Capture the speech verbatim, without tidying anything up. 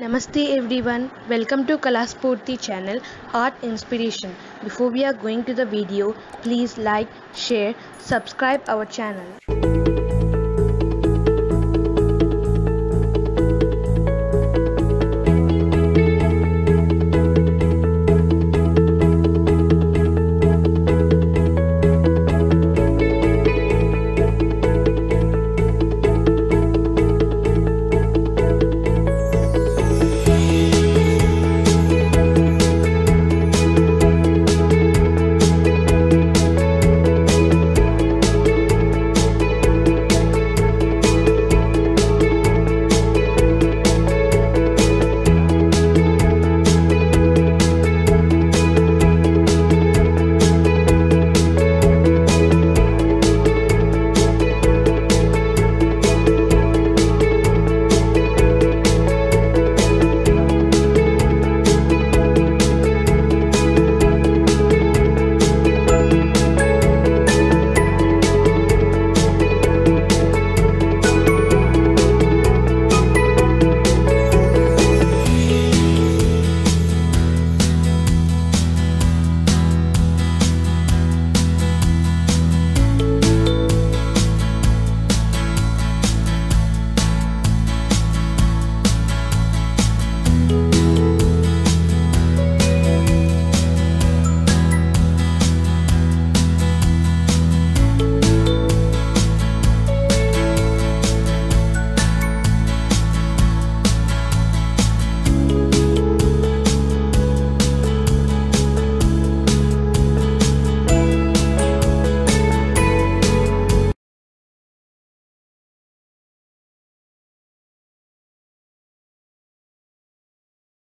Namaste everyone, welcome to Kalaa Spoorthi channel Art Inspiration. Before we are going to the video, please like, share, subscribe our channel.